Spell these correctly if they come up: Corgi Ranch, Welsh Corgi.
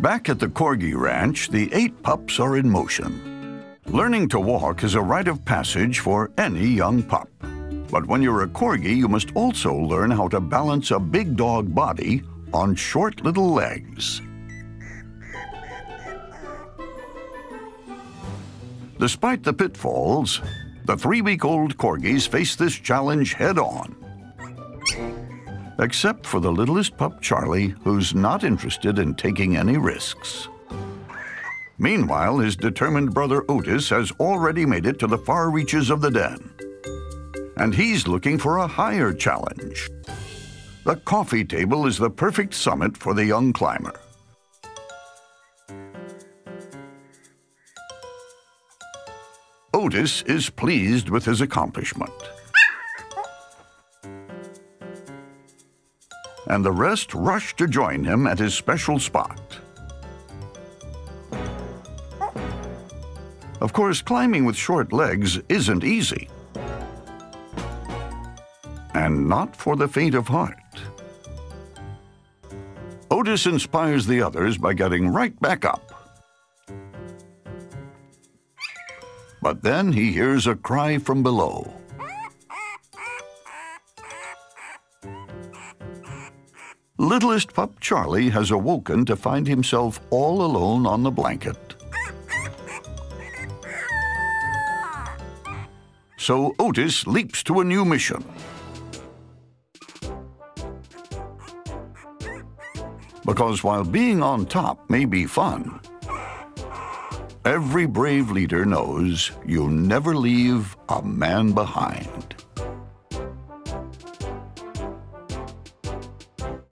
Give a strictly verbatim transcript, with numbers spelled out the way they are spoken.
Back at the Corgi Ranch, the eight pups are in motion. Learning to walk is a rite of passage for any young pup. But when you're a Corgi, you must also learn how to balance a big dog body on short little legs. Despite the pitfalls, the three-week-old Corgis face this challenge head-on. Except for the littlest pup, Charlie, who's not interested in taking any risks. Meanwhile, his determined brother Otis has already made it to the far reaches of the den. And he's looking for a higher challenge. The coffee table is the perfect summit for the young climber. Otis is pleased with his accomplishment. And the rest rush to join him at his special spot. Of course, climbing with short legs isn't easy. And not for the faint of heart. Otis inspires the others by getting right back up. But then he hears a cry from below. Littlest pup Charlie has awoken to find himself all alone on the blanket. So Otis leaps to a new mission. Because while being on top may be fun, every brave leader knows you never leave a man behind.